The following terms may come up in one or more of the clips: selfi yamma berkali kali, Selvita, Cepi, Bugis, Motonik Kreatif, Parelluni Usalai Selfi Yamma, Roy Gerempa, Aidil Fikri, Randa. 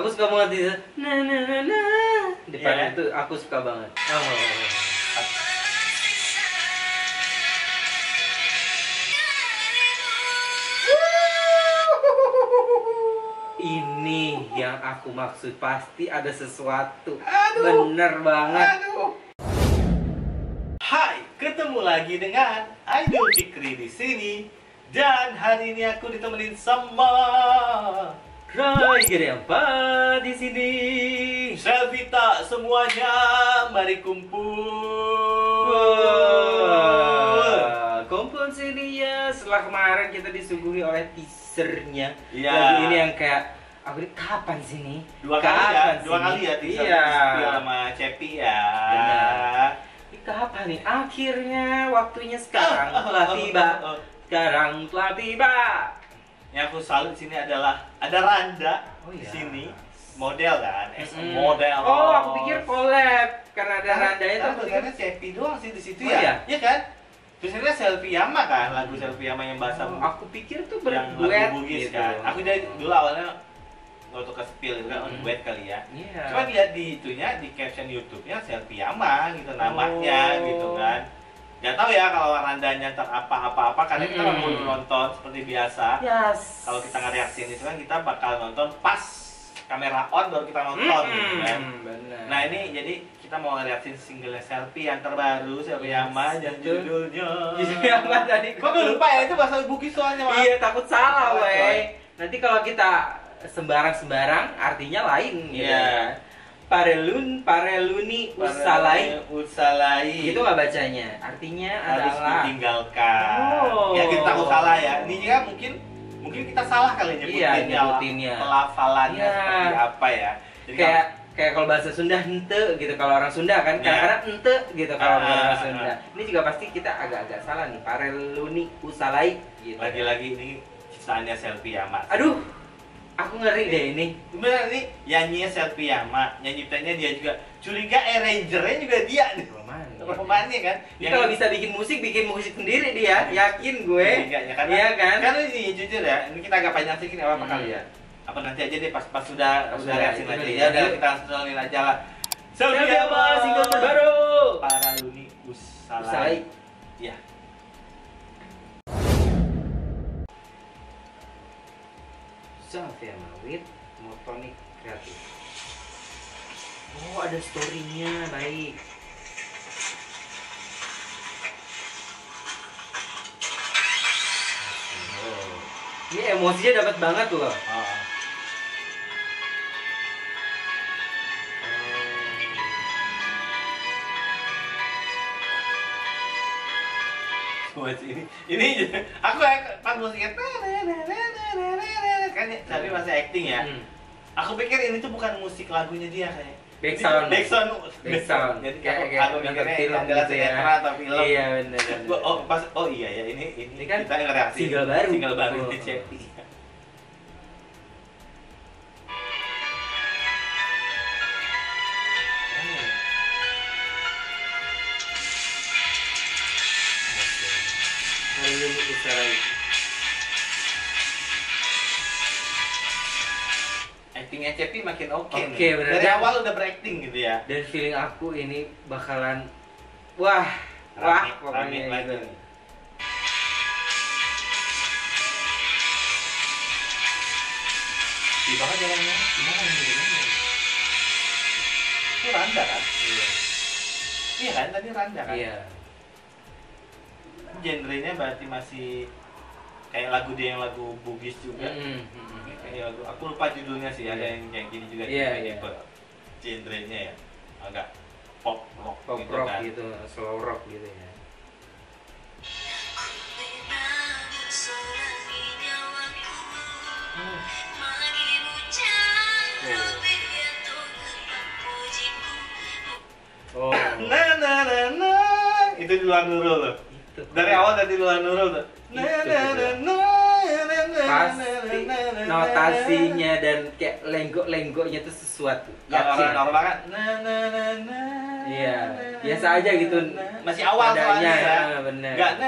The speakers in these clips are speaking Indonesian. Aku suka banget itu. Nah, nah, nah, nah. Di depan itu aku suka banget. Ini yang aku maksud, pasti ada sesuatu. Aduh, bener banget. Aduh. Hai, ketemu lagi dengan Aidil Fikri di sini. Dan hari ini aku ditemenin sama Roy Gerempa di sini. Selfie tak semuanya, mari kumpul. Wow. Kumpul sini ya. Setelah kemarin kita disuguhi oleh teasernya. Iya. Lagu ini yang kayak aku ini kapan sini? Dua kali ya teaser sama Cepi ya. Benar. Ini kapan nih? Akhirnya waktunya sekarang telah tiba. Sekarang telah tiba. Yang aku salut sini adalah ada Randa di sini. Model kan, model. Oh, aku pikir collab karena ada Randanya itu. Sebenarnya Cepi doang sih di situ ya. Iya kan? Biasanya Selfi Yamma kan, lagu Selfi Yamma yang bahasa. Aku pikir tuh berduet gitu. Aku dari dulu awalnya waktu ke spill itu kan duet kali ya. Cuma lihat di itunya, di caption YouTube-nya Selfi Yamma gitu namanya gitu kan. Gak tau ya kalau Randanya terapa-apa-apa karena kita mau nonton seperti biasa. Kalau kita nggak reaksi ini kan kita bakal nonton pas kamera on baru kita nonton gitu kan. Nah ini jadi kita mau reaksi singlenya Selfi yang terbaru, Selfi Yamma dan judulnya. Kok gue lupa ya, itu bahasa Bugis soalnya. Iya, takut salah weh. Nanti kalau kita sembarang-sembarang artinya lain gitu ya. Parelluni Usalai. Itu nggak bacanya. Artinya harus ditinggalkan. Ya kita takut salah ya. Ini juga mungkin kita salah kali nyebutinnya. Pelafalannya seperti apa ya? Jadi kayak kalau bahasa Sunda hente gitu. Kalau orang Sunda kan kadang-kadang hente gitu kalau bahasa Sunda. Ini juga pasti kita agak-agak salah nih. Parelluni Usalai gitu. Lagi-lagi ini ciptaannya Selfi Yamma. Aduh. Aku ngeri deh ini. Bener nih, nyanyinya Selfi Yamma, nyiptainnya dia juga. Curiga arrangernya juga dia nih. Romannya kan. Dia kalau bisa bikin musik sendiri dia, yakin gue. Iya kan? Kan ini jujur ya, ini kita agak panjang sedikit apa kali ya. Apa nanti aja deh pas sudah reaksi aja ya. Udah kita setelin aja lah. Selfi Yamma single terbaru. Parelluni Usalai. Iya. Selfi Yamma with motonik kreatif. Oh, ada story-nya, baik. Oh. Ini emosinya dapat banget tuh loh. Ini aku pas musiknya kan tapi masih acting ya. Aku pikir ini tuh bukan musik lagunya dia kayak background. Jadi kayak aku mikirnya adalah sinetron atau film. Iya benar. Oh iya ya ini kan kita reaksi single baru di Cepi. Actingnya Cepi makin oke nih. Dari awal udah berakting gitu ya. Dan feeling aku ini bakalan wah pokoknya gitu. Di bawah jalannya gimana nih? Itu Randa kan? Iya kan tadi Randa kan? Iya. Genrenya berarti masih kayak lagu dia yang lagu Bugis juga. Kayak lagu, aku lupa judulnya sih. Ada yang kayak gini juga. Tipe genrenya ya agak pop rock gitu kan. Gitu, slow rock gitu ya. Nah itu duluan dulu loh. Dari awal dari luar Nurul tuh. Pasti notasinya dan kayak lenggok-lenggoknya tuh sesuatu. Orang-orang kan. Iya, biasa aja gitu. Masih awal soalnya ya. Gak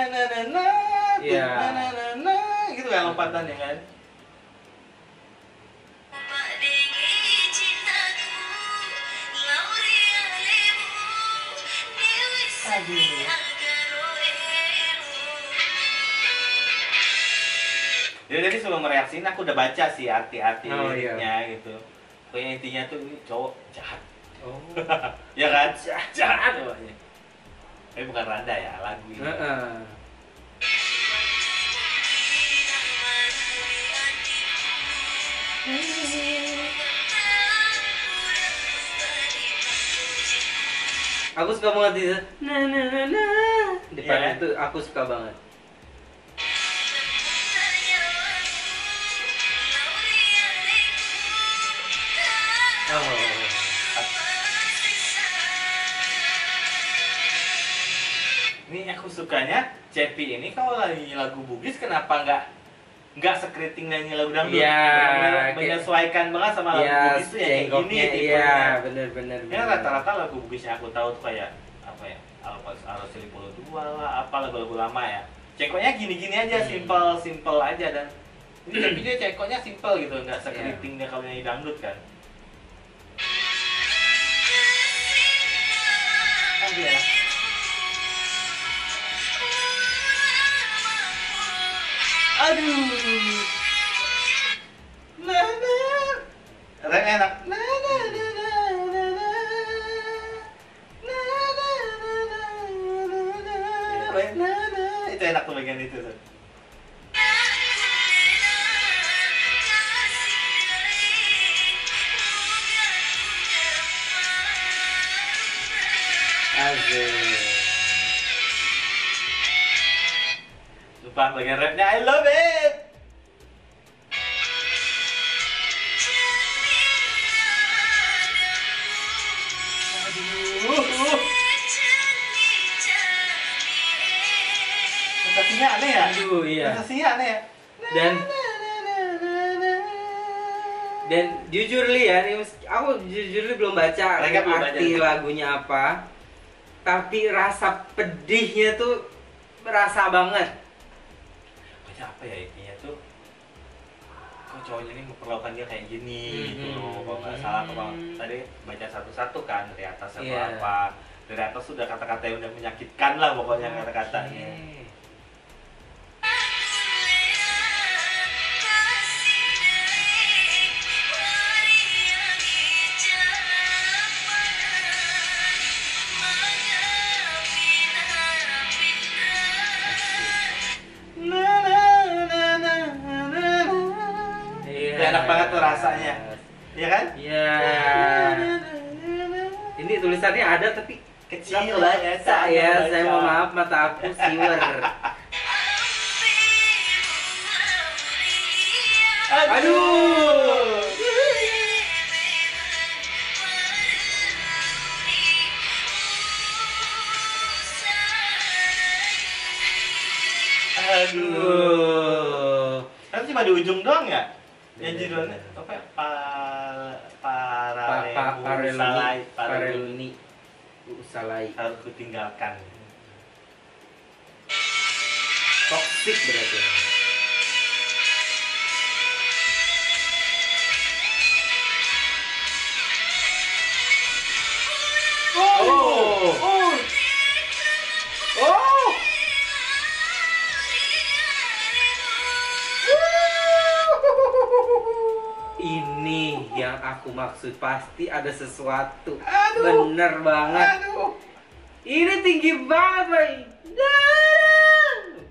gitu kan lompatannya kan. lagi. Jadi tadi sebelum mereaksiin aku udah baca sih arti-arti gitu. Pokoknya intinya tuh ini cowok jahat. Oh. Ya kan? Jahat cowoknya. Tapi bukan randa ya, lagu ini. Aku suka banget itu. Na na na na. Di part itu aku suka banget. Ini aku sukanya Cepi ini kalau lagi lagu Bugis kenapa nggak sekriting nyanyi lagu dangdut, menyesuaikan banget sama lagu Bugis tuh ya kayak gini tipenya. Iya, bener-bener. Ya rata-rata lagu Bugis yang aku tahu tuh kayak apa ya, Al-Silipolo 2 lah, apa lagu-lagu lama ya. Cengkoknya gini-gini aja, simple aja, dan ini tapi dia cengkoknya simple gitu, nggak sekriting dia kalau nyanyi dangdut kan. Aduh, nada, reng enak, nada, itu enak tuh bagian itu tuh. Aduh. Sumpah bagian rapnya, I love it! Aduh. Sensasinya aneh ya? Aduh, iya. Sensasinya aneh ya? Dan jujur li ya, aku jujur li belum baca arti lagunya apa. Tapi rasa pedihnya tuh berasa banget. Apa ya intinya tuh, kok cowoknya ini memperlakukan dia kayak gini gitu loh, kalau nggak salah kalau tadi baca satu-satu kan dari atas atau apa, dari atas sudah kata-kata yang udah menyakitkan lah pokoknya kata-katanya. Enak banget tuh rasanya, iya kan? Iya. Ini tulisannya ada tapi kecil banget. Saya mohon maaf, mata aku siwer. Aduh. Aduh. Tapi cuma di ujung doang ya? Yang judulnya apa ya? Parelluni Usalai. Harus kutinggalkan. Toxic berarti. Ini yang aku maksud, pasti ada sesuatu. Aduh, bener banget. Aduh. Ini tinggi banget,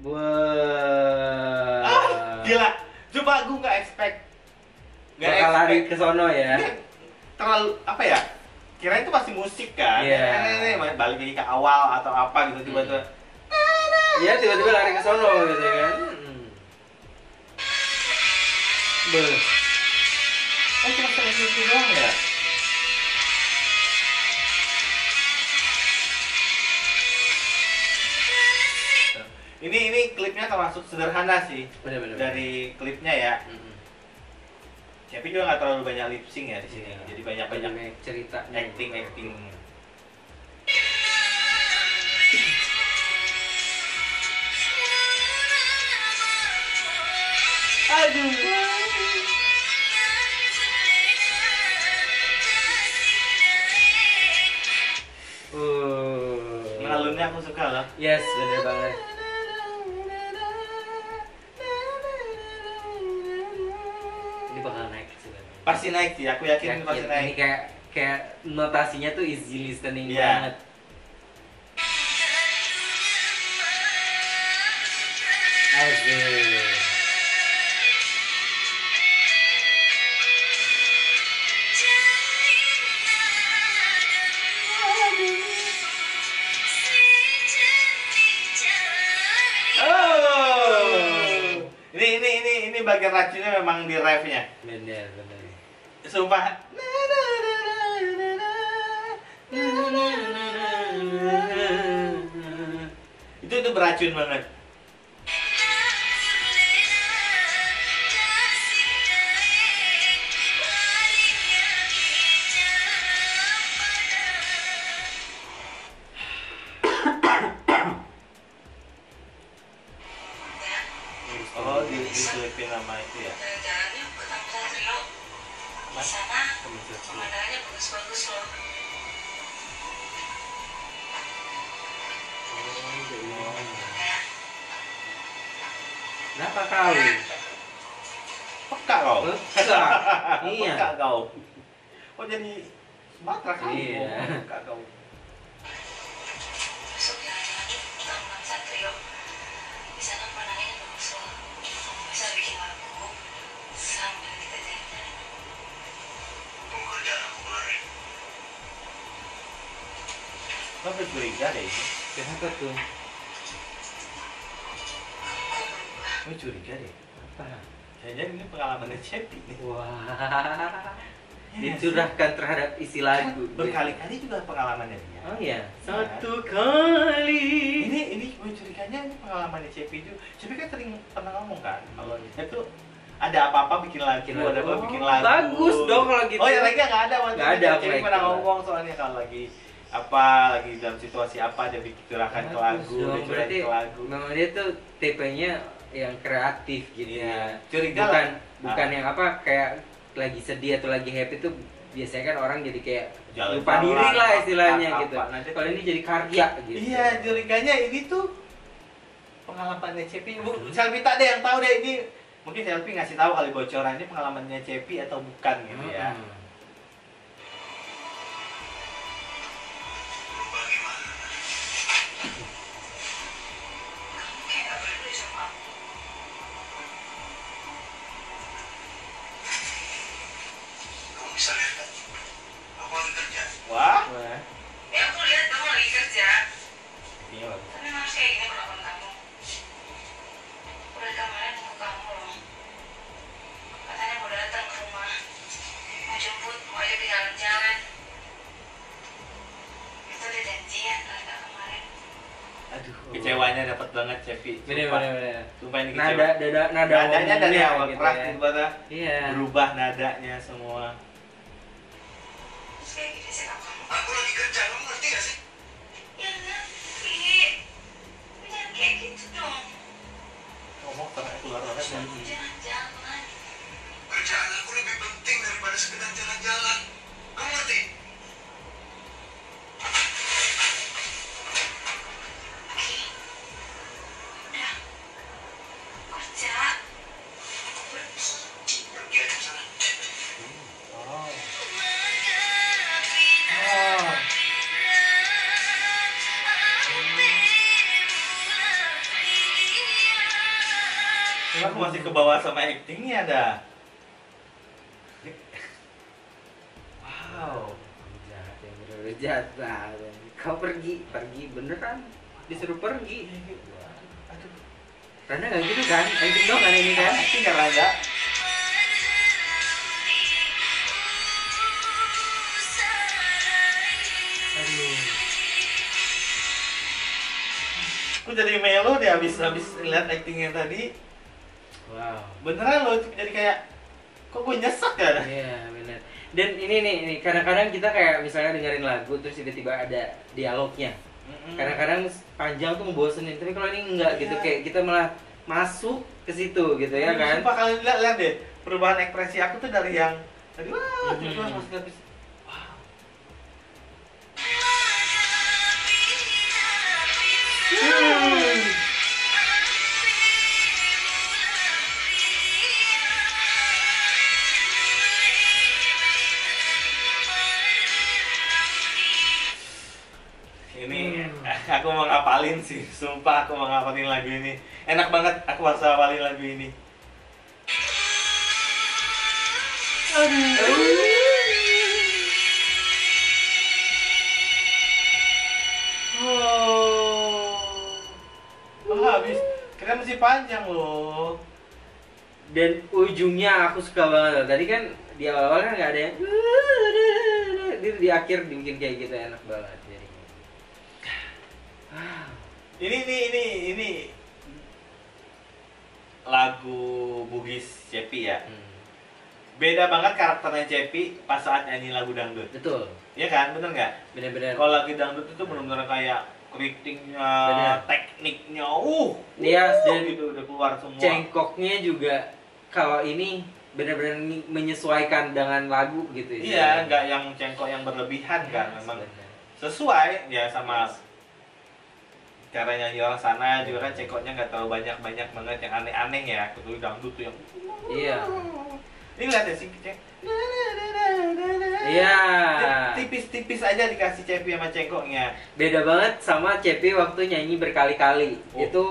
boy. Wah. Ah, gila. Coba gue nggak expect. Bakal lari ke sono ya. Terlalu apa ya? Kirain itu masih musik kan? Yeah. Balik lagi ke awal atau apa gitu tiba-tiba. Iya, tiba-tiba lari ke sono gitu kan. Oh, cuma seperti doang ya? Ini klipnya termasuk sederhana sih. Bener-bener. Dari klipnya ya. Tapi juga nggak terlalu banyak lip sync ya di sini. Jadi banyak cerita, acting. Aduh. sebelumnya aku suka loh. Yes, bener banget. Ini bakal naik sebenarnya. Pasti naik sih, aku yakin ini pasti naik. Ini kayak notasinya tuh easy listening banget. Asik. Ini bagian racunnya memang di refnya. Bener, bener. Sumpah. Itu beracun banget. Diselipin nama itu ya. Pekerjaannya bertanggung jawab. Di sana pemandangannya bagus-bagus loh. Kenapa kau? Peka kau. Iya. Peka kau. Oh jadi batrak kau. Iya. Peka kau. Besoknya lagi kita makan trio. Di sana pemandangannya bagus loh. Bisa bikin lagu sambil kita jalan. Pekerjaan aku lari. Kau bercuriga deh ini. Kenapa tuh? Kau curiga deh. Apa? Jangan-jangan ini pengalaman Cepi nih. Wah. Dicurahkan terhadap isi lagu. Berkali-kali juga pengalamannya dia. Oh iya. Satu kali. Curiganya ini pengalamannya Cepi juga. Cepi kan sering pernah ngomong kan kalau dia tuh ada apa-apa bikin lagu, ada apa bikin lagu. Bagus dong kalau gitu. Oh ya lagi nggak ada waktu itu Cepi pernah ngomong soalnya kalau lagi dalam situasi apa dia curahkan ke lagu, dia curahkan ke lagu. Memang dia tuh tipenya yang kreatif gitu ya. Curiga bukan yang apa kayak lagi sedih atau lagi happy tuh biasanya kan orang jadi kayak lupa diri lah istilahnya gitu. Kalau ini jadi karya gitu. Iya, curiganya ini tuh pengalamannya Cepi. Selfie tak deh yang tahu deh ini. Mungkin Selfie ngasih tahu kali bocoran ini pengalamannya Cepi atau bukan gitu ya. Kecewanya dapat banget Cepi. Bener. Sumpah ini kecewa. Nadanya dari awal keras tiba-tiba. Iya. Berubah nadanya semua. Terus kayak gini sih kamu. Aku lagi kerja, kamu ngerti gak sih? Ya ngerti. Tapi jangan kayak gitu dong. Ngomong ternyata keluar banget. Jangan. Kerjaan aku lebih penting daripada sekedar jalan-jalan. Kamu ngerti? Aku masih ke bawah sama actingnya ada. Wow. Jahat yang bener-bener jahat. Kau pergi beneran. Disuruh pergi. Aduh. Randa nggak gitu kan? Acting dong kan ini kan? Acting nggak Randa? Aduh. Aku jadi melo deh habis lihat actingnya tadi. Wow, beneran loh jadi kayak kok gue nyesek kan? Iya bener. Dan ini kadang-kadang kita kayak misalnya dengerin lagu terus tiba-tiba ada dialognya. Kadang-kadang panjang tuh ngebosenin, tapi kalau ini enggak gitu kayak kita malah masuk ke situ gitu ya kan? Sumpah kalian lihat deh perubahan ekspresi aku tuh dari yang tadi wah terus masuk habis. Wow. Ini aku mau ngapalin sih, sumpah aku mau ngapalin lagu ini. Enak banget aku masa ngapalin lagu ini. Habis, keren sih, panjang loh. Dan ujungnya aku suka banget. Tadi kan di awal-awal kan nggak ada yang, di akhir dibikin kayak gitu, enak banget. Jadi, ini lagu Bugis Cepi ya. Beda banget karakternya Cepi pas saat nyanyi lagu dangdut. Betul. Iya kan, bener nggak? Bener-bener. Kalau lagu dangdut itu bener-bener kayak keritingnya, tekniknya, dia gitu udah keluar semua. Cengkoknya juga kalau ini benar-benar menyesuaikan dengan lagu gitu ya. Iya, nggak yang cengkok yang berlebihan kan, memang sesuai ya sama cara nyanyi orang sana juga kan, cengkoknya nggak terlalu banyak banget yang aneh-aneh ya, kecuali dangdut tuh yang. Iya. Ini lihat ya sih cengkok. Iya. Tipis-tipis aja dikasih Cepi sama cengkoknya. Beda banget sama Cepi waktu nyanyi berkali-kali. Itu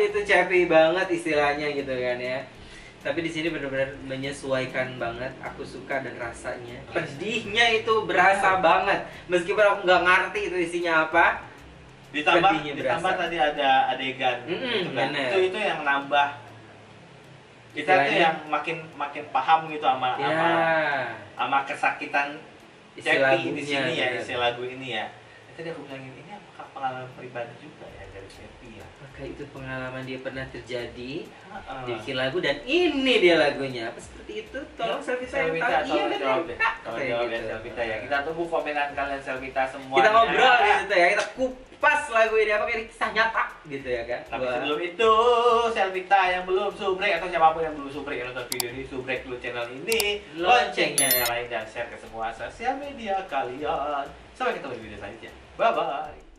itu Cepi banget istilahnya gitu kan ya. Tapi di sini benar-benar menyesuaikan banget. Aku suka dan rasanya. Pedihnya itu berasa banget. Meskipun aku nggak ngerti itu isinya apa. Ditambah tadi ada adegan. Gitu kan. Itu yang nambah. Kita tuh yang makin paham gitu sama kesakitan Cepi di sini ya, isi lagu ini ya. Tadi aku bilangin ini apakah pengalaman pribadi juga ya dari Cepi ya? Apakah itu pengalaman dia pernah terjadi, dia bikin lagu dan ini dia lagunya. Apa seperti itu? Tolong Selvita yang tahu. Iya benar. Tolong jawab ya Selvita ya. Kita tunggu komenan kalian Selvita semua. Kita ngobrol di situ ya. Kita kupas lagu ini apa kayak kisah nyata gitu ya kan. Tapi sebelum itu, Selvita yang belum subrek atau siapapun yang belum subrek yang nonton video ini, subrek dulu channel ini, loncengnya nyalain dan share ke semua sosial media kalian. Sampai ketemu di video selanjutnya. Bye bye.